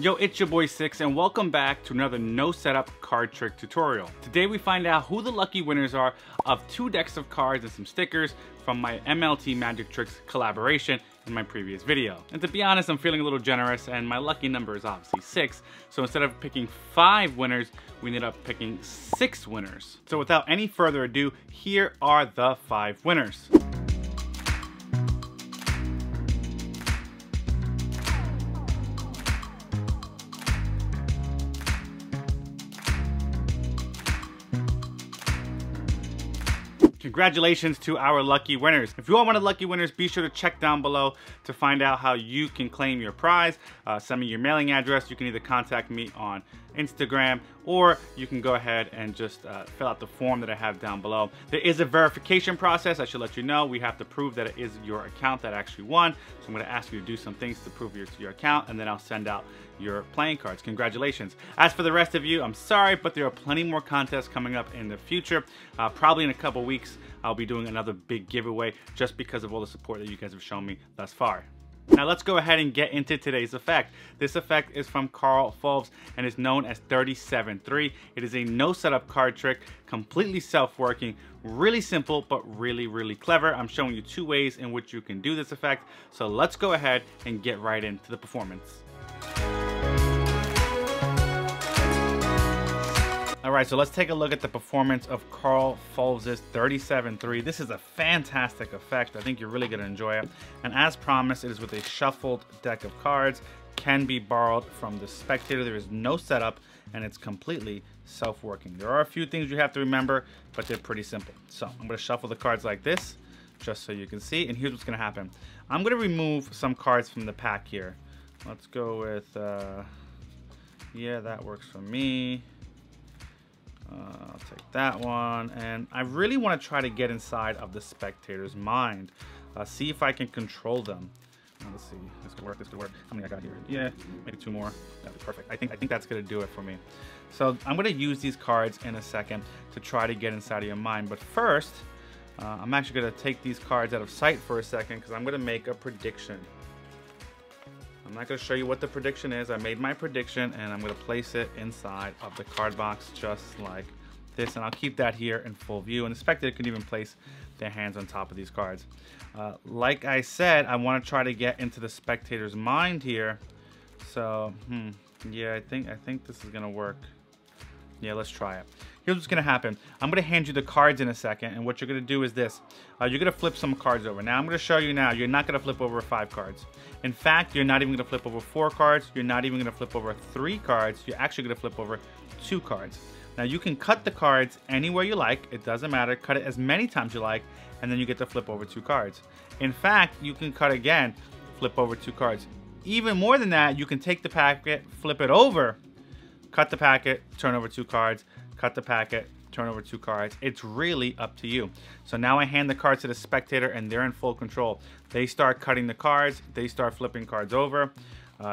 Yo, it's your boy Six and welcome back to another no setup card trick tutorial. Today we find out who the lucky winners are of 2 decks of cards and some stickers from my MLT Magic Tricks collaboration in my previous video. And to be honest, I'm feeling a little generous and my lucky number is obviously 6. So instead of picking 5 winners, we ended up picking 6 winners. So without any further ado, here are the 5 winners. Congratulations to our lucky winners. If you are one of the lucky winners, be sure to check down below to find out how you can claim your prize. Send me your mailing address. You can either contact me on Instagram or you can go ahead and just fill out the form that I have down below. There is a verification process. I should let you know. We have to prove that it is your account that actually won. So I'm going to ask you to do some things to prove your account, and then I'll send out your playing cards. Congratulations. As for the rest of you, I'm sorry, but there are plenty more contests coming up in the future. Probably in a couple weeks, I'll be doing another big giveaway just because of all the support that you guys have shown me thus far. Now let's go ahead and get into today's effect. This effect is from Carl Fulves and is known as 37-Three. It is a no setup card trick, completely self-working, really simple, but really, really clever. I'm showing you 2 ways in which you can do this effect. So let's go ahead and get right into the performance. All right, so let's take a look at the performance of Carl Fulves' 37-Three. This is a fantastic effect. I think you're really gonna enjoy it. And as promised, it is with a shuffled deck of cards, can be borrowed from the spectator. There is no setup and it's completely self-working. There are a few things you have to remember, but they're pretty simple. So I'm gonna shuffle the cards like this, just so you can see. And here's what's gonna happen. I'm gonna remove some cards from the pack here. Let's go with, yeah, that works for me. I'll take that one, and I really want to try to get inside of the spectator's mind. See if I can control them. Let's see, this could work, this could work. How many I got here? Yeah, maybe 2 more. That'd be perfect. I think that's gonna do it for me. So I'm gonna use these cards in a second to try to get inside of your mind. But first, I'm actually gonna take these cards out of sight for a second because I'm gonna make a prediction. I'm not gonna show you what the prediction is. I made my prediction and I'm gonna place it inside of the card box just like this, and I'll keep that here in full view, and the spectator can even place their hands on top of these cards. Like I said, I wanna try to get into the spectator's mind here. So, yeah, I think this is gonna work. Yeah, let's try it. Here's what's gonna happen. I'm gonna hand you the cards in a second, and what you're gonna do is this. You're gonna flip some cards over. Now I'm gonna show you now, you're not gonna flip over 5 cards. In fact, you're not even gonna flip over 4 cards. You're not even gonna flip over 3 cards. You're actually gonna flip over 2 cards. Now you can cut the cards anywhere you like. It doesn't matter. Cut it as many times you like, and then you get to flip over 2 cards. In fact, you can cut again, flip over 2 cards. Even more than that, you can take the packet, flip it over, cut the packet, turn over 2 cards, cut the packet, turn over 2 cards. It's really up to you. So now I hand the cards to the spectator and they're in full control. They start cutting the cards, they start flipping cards over.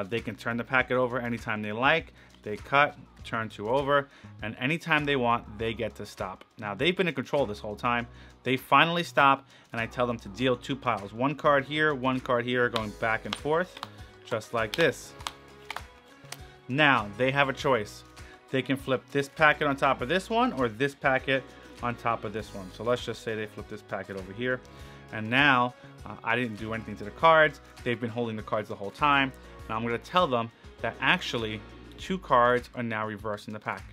They can turn the packet over anytime they like. They cut, turn 2 over, and anytime they want, they get to stop. Now they've been in control this whole time. They finally stop and I tell them to deal 2 piles. 1 card here, 1 card here, going back and forth, just like this. Now they have a choice. They can flip this packet on top of this one or this packet on top of this one. So let's just say they flip this packet over here. And now I didn't do anything to the cards. They've been holding the cards the whole time. Now I'm gonna tell them that actually 2 cards are now reversed in the pack.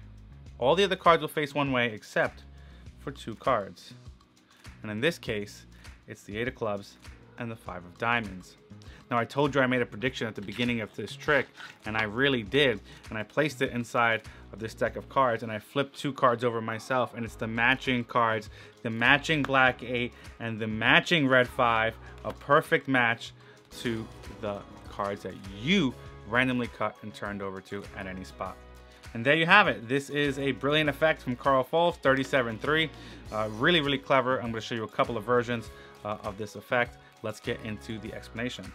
All the other cards will face one way except for 2 cards. And in this case, it's the 8 of clubs and the 5 of diamonds. Now I told you I made a prediction at the beginning of this trick, and I really did, and I placed it inside of this deck of cards, and I flipped 2 cards over myself, and it's the matching cards, the matching black 8 and the matching red 5, a perfect match to the cards that you randomly cut and turned over to at any spot. And there you have it. This is a brilliant effect from Carl Fulves, 37-Three. Really, really clever. I'm gonna show you a couple of versions of this effect. Let's get into the explanation.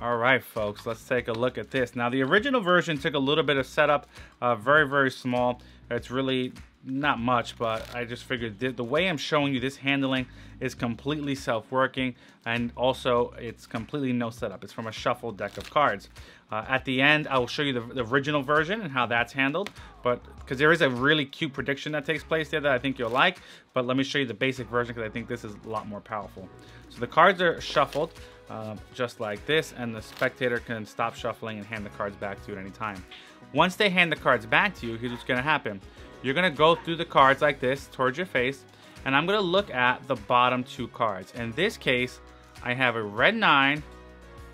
All right, folks, let's take a look at this. Now, the original version took a little bit of setup, very, very small. It's really Not much, but I just figured the way I'm showing you this handling is completely self-working, and also it's completely no setup. It's from a shuffled deck of cards. At the end, I will show you the original version and how that's handled, but because there is a really cute prediction that takes place there that I think you'll like, but let me show you the basic version because I think this is a lot more powerful. So the cards are shuffled just like this, and the spectator can stop shuffling and hand the cards back to you at any time. Once they hand the cards back to you, here's what's going to happen. You're going to go through the cards like this towards your face, and I'm going to look at the bottom two cards. In this case, I have a red 9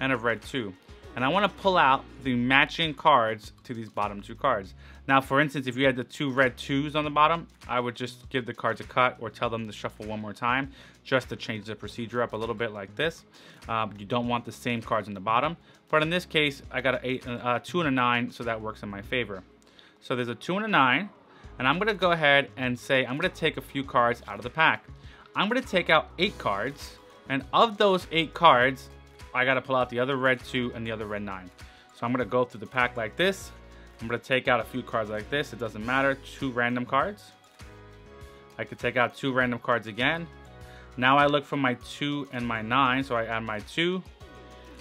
and a red 2. And I want to pull out the matching cards to these bottom two cards. Now, for instance, if you had the two red 2s on the bottom, I would just give the cards a cut or tell them to shuffle one more time just to change the procedure up a little bit like this. You don't want the same cards on the bottom. But in this case, I got a 2 and a 9, so that works in my favor. So there's a 2 and a 9. And I'm gonna go ahead and say, I'm gonna take a few cards out of the pack. I'm gonna take out 8 cards, and of those 8 cards, I gotta pull out the other red 2 and the other red 9. So I'm gonna go through the pack like this. I'm gonna take out a few cards like this, it doesn't matter, 2 random cards. I could take out 2 random cards again. Now I look for my 2 and my 9, so I add my 2.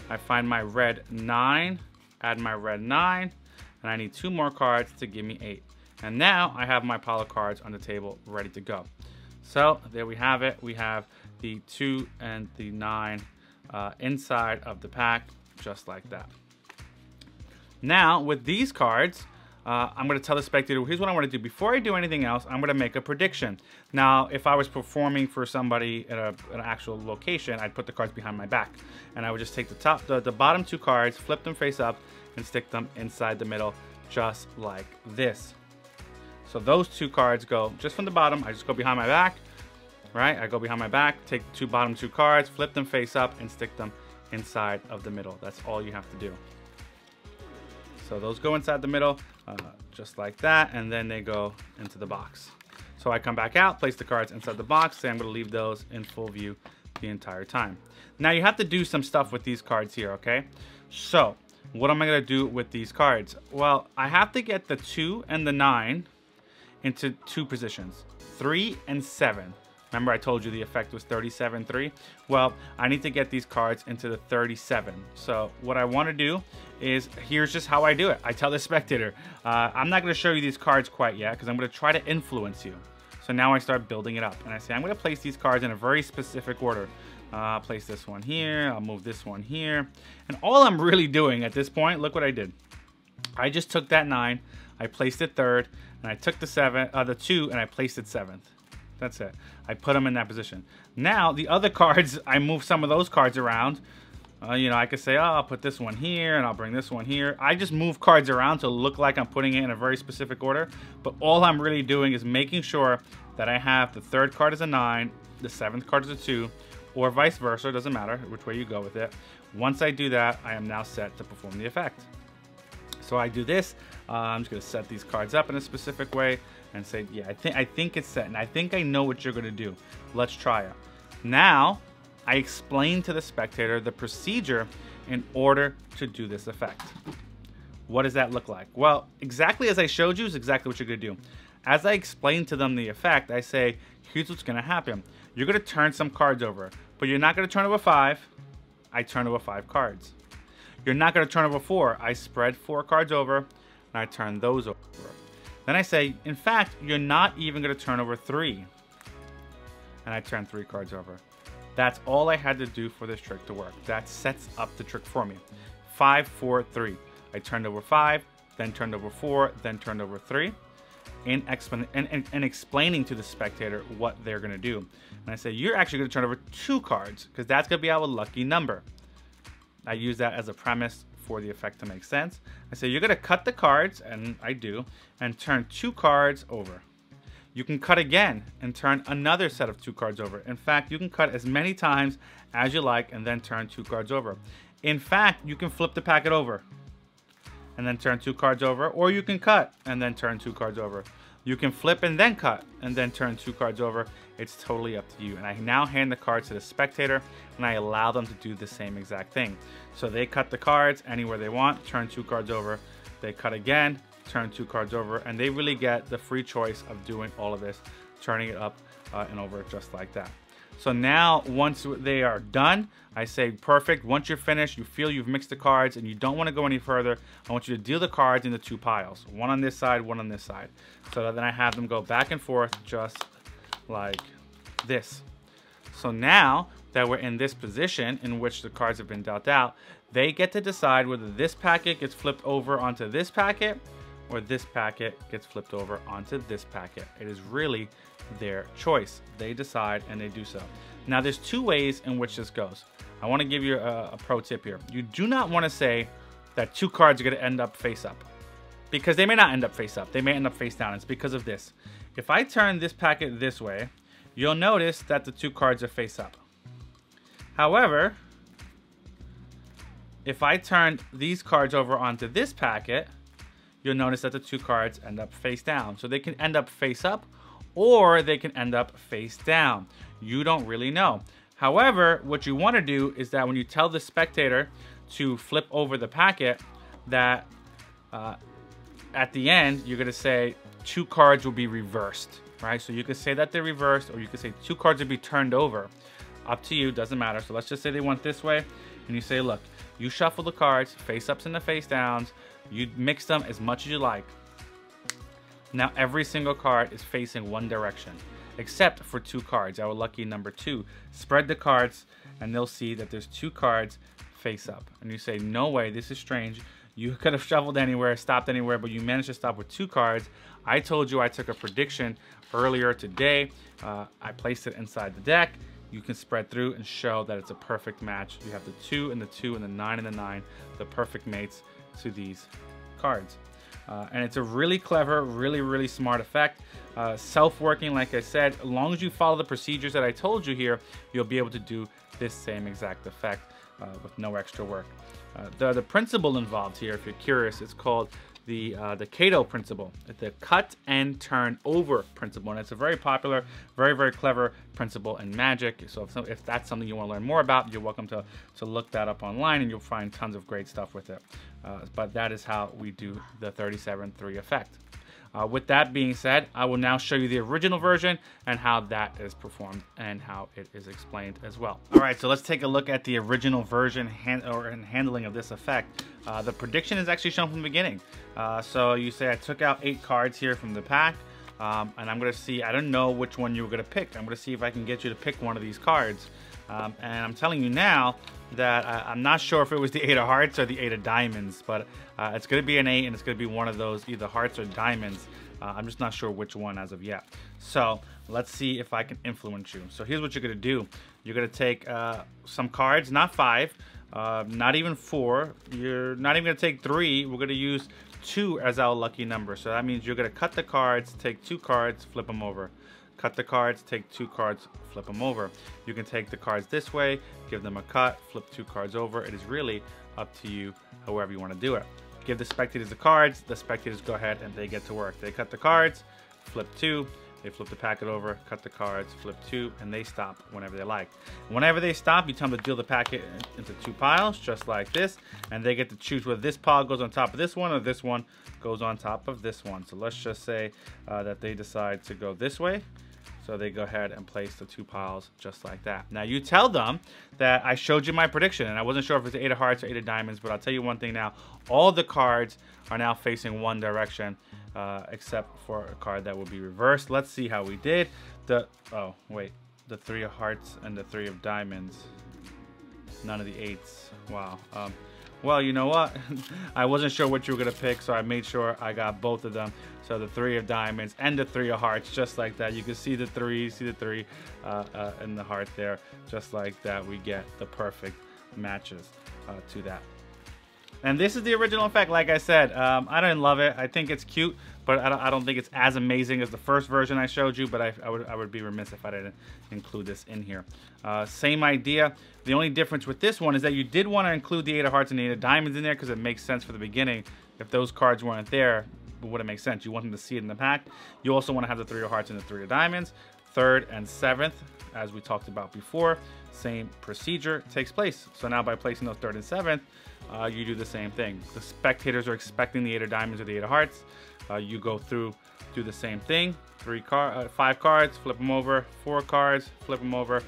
I find my red 9, add my red 9, and I need 2 more cards to give me 8. And now I have my pile of cards on the table ready to go. So there we have it. We have the 2 and the 9 inside of the pack, just like that. Now with these cards, I'm gonna tell the spectator, here's what I wanna do. Before I do anything else, I'm gonna make a prediction. Now, if I was performing for somebody at an actual location, I'd put the cards behind my back. And I would just take the bottom two cards, flip them face up, and stick them inside the middle, just like this. So those two cards go just from the bottom. I just go behind my back, right? I go behind my back, take the bottom two cards, flip them face up, and stick them inside of the middle. That's all you have to do. So those go inside the middle, just like that, and then they go into the box. So I come back out, place the cards inside the box, say I'm gonna leave those in full view the entire time. Now you have to do some stuff with these cards here, okay? So what am I gonna do with these cards? Well, I have to get the 2 and the 9 into 2 positions, 3 and 7. Remember I told you the effect was 37-3? Well, I need to get these cards into the 37. So what I wanna do is, here's just how I do it. I tell the spectator, I'm not gonna show you these cards quite yet because I'm gonna try to influence you. So now I start building it up and I say, I'm gonna place these cards in a very specific order. Place this one here, I'll move this one here. And all I'm really doing at this point, look what I did. I just took that 9, I placed it 3rd, and I took the 2, and I placed it 7th. That's it. I put them in that position. Now, the other cards, I move some of those cards around. You know, I could say, oh, I'll put this one here, and I'll bring this one here. I just move cards around to look like I'm putting it in a very specific order, but all I'm really doing is making sure that I have the 3rd card is a 9, the 7th card is a 2, or vice versa, it doesn't matter which way you go with it. Once I do that, I am now set to perform the effect. So I do this, I'm just gonna set these cards up in a specific way and say, yeah, I think it's set, and I think I know what you're gonna do. Let's try it. Now, I explain to the spectator the procedure in order to do this effect. What does that look like? Well, exactly as I showed you is exactly what you're gonna do. As I explain to them the effect, I say, here's what's gonna happen. You're gonna turn some cards over, but you're not gonna turn over 5, I turn over 5 cards. You're not gonna turn over 4. I spread 4 cards over and I turn those over. Then I say, in fact, you're not even gonna turn over 3. And I turn 3 cards over. That's all I had to do for this trick to work. That sets up the trick for me. 5, 4, 3. I turned over 5, then turned over 4, then turned over 3. And explaining to the spectator what they're gonna do. And I say, you're actually gonna turn over 2 cards because that's gonna be our lucky number. I use that as a premise for the effect to make sense. I say, you're gonna cut the cards, and I do, and turn 2 cards over. You can cut again and turn another set of 2 cards over. In fact, you can cut as many times as you like and then turn 2 cards over. In fact, you can flip the packet over and then turn 2 cards over, or you can cut and then turn 2 cards over. You can flip and then cut and then turn 2 cards over. It's totally up to you. And I now hand the cards to the spectator and I allow them to do the same exact thing. So they cut the cards anywhere they want, turn 2 cards over, they cut again, turn two cards over, and they really get the free choice of doing all of this, turning it up and over just like that. So now once they are done, I say perfect. Once you're finished, you feel you've mixed the cards and you don't want to go any further, I want you to deal the cards into two piles, one on this side, one on this side. So then I have them go back and forth just like this. So now that we're in this position in which the cards have been dealt out, they get to decide whether this packet gets flipped over onto this packet or this packet gets flipped over onto this packet. It is really their choice. They decide and they do so. Now there's two ways in which this goes. I wanna give you a pro tip here. You do not wanna say that two cards are gonna end up face up, because they may not end up face up, they may end up face down. It's because of this. If I turn this packet this way, you'll notice that the two cards are face up. However, if I turn these cards over onto this packet, you'll notice that the two cards end up face down. So they can end up face up or they can end up face down. You don't really know. However, what you want to do is that when you tell the spectator to flip over the packet, that at the end, you're going to say two cards will be reversed, right? So you could say that they're reversed, or you could say two cards will be turned over. Up to you, doesn't matter. So let's just say they went this way, and you say, look, you shuffle the cards, face ups and the face downs, you mix them as much as you like. Now every single card is facing one direction, except for two cards. Our lucky number two. Spread the cards and they'll see that there's two cards face up. And you say, no way, this is strange. You could have shuffled anywhere, stopped anywhere, but you managed to stop with two cards. I told you I took a prediction earlier today. I placed it inside the deck. You can spread through and show that it's a perfect match. You have the two and the nine and the nine, the perfect mates to these cards. And it's a really clever, really smart effect. Self-working, like I said, as long as you follow the procedures that I told you here, you'll be able to do this same exact effect with no extra work. The principle involved here, if you're curious, it's called the Cato Principle, the cut and turn over principle. And it's a very popular, very clever principle in magic. So if that's something you want to learn more about, you're welcome to look that up online and you'll find tons of great stuff with it. But that is how we do the 37-3 effect. With that being said, I will now show you the original version and how that is performed and how it is explained as well. All right, so let's take a look at the original version and handling of this effect. The prediction is actually shown from the beginning. So you say I took out 8 cards here from the pack, and I'm gonna see, I don't know which one you were gonna pick. I'm gonna see if I can get you to pick one of these cards. And I'm telling you now that I'm not sure if it was the 8 of hearts or the 8 of diamonds, but it's going to be an 8 and it's going to be one of those, either hearts or diamonds. I'm just not sure which one as of yet. So let's see if I can influence you. So here's what you're going to do. You're going to take some cards, not 5, not even 4. You're not even going to take 3. We're going to use 2 as our lucky number. So that means you're going to cut the cards, take 2 cards, flip them over. Cut the cards, take 2 cards, flip them over. You can take the cards this way, give them a cut, flip 2 cards over. It is really up to you, however you want to do it. Give the spectators the cards, the spectators go ahead and they get to work. They cut the cards, flip 2, they flip the packet over, cut the cards, flip 2, and they stop whenever they like. Whenever they stop, you tell them to deal the packet into 2 piles, just like this, and they get to choose whether this pile goes on top of this one or this one goes on top of this one. So let's just say that they decide to go this way. So they go ahead and place the 2 piles just like that. Now you tell them that I showed you my prediction and I wasn't sure if it's 8 of hearts or 8 of diamonds, but I'll tell you one thing now, all the cards are now facing one direction except for a card that will be reversed. Let's see how we did. Oh wait, the 3 of hearts and the 3 of diamonds. None of the 8s, wow. Well, you know what? I wasn't sure what you were gonna pick, so I made sure I got both of them. So the 3 of diamonds and the 3 of hearts, just like that. You can see the 3, and the heart there, just like that. We get the perfect matches to that. And this is the original effect, like I said. I didn't love it. I think it's cute, but I don't think it's as amazing as the first version I showed you, but I would be remiss if I didn't include this in here. Same idea. The only difference with this one is that you did want to include the 8 of hearts and the 8 of diamonds in there because it makes sense for the beginning. If those cards weren't there, it wouldn't make sense. You want them to see it in the pack. You also want to have the 3 of hearts and the 3 of diamonds. 3rd and 7th, as we talked about before, same procedure takes place. So now by placing those 3rd and 7th, you do the same thing. The spectators are expecting the 8 of diamonds or the 8 of hearts. You go through, do the same thing. Five cards, flip them over. 4 cards, flip them over.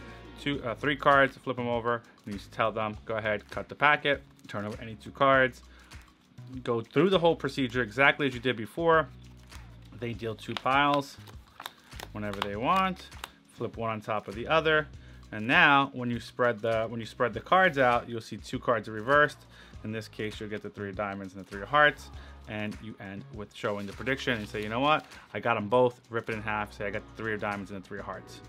3 cards, flip them over. And you just tell them, go ahead, cut the packet, turn over any 2 cards. Go through the whole procedure exactly as you did before. They deal 2 piles whenever they want. Flip one on top of the other. And now when you spread the cards out, you'll see 2 cards are reversed. In this case, you'll get the 3 of diamonds and the 3 of hearts. And you end with showing the prediction and say, you know what? I got them both. Rip it in half. Say I got the 3 of diamonds and the 3 of hearts.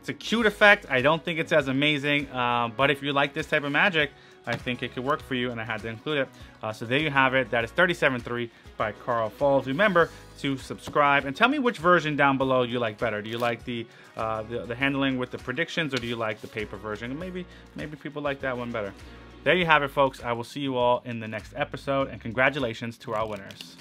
It's a cute effect. I don't think it's as amazing, but if you like this type of magic, I think it could work for you, and I had to include it. So there you have it. That is 37-Three by Carl Fulves. Remember to subscribe and tell me which version down below you like better. Do you like the handling with the predictions, or do you like the paper version? Maybe people like that one better. There you have it, folks. I will see you all in the next episode, and congratulations to our winners.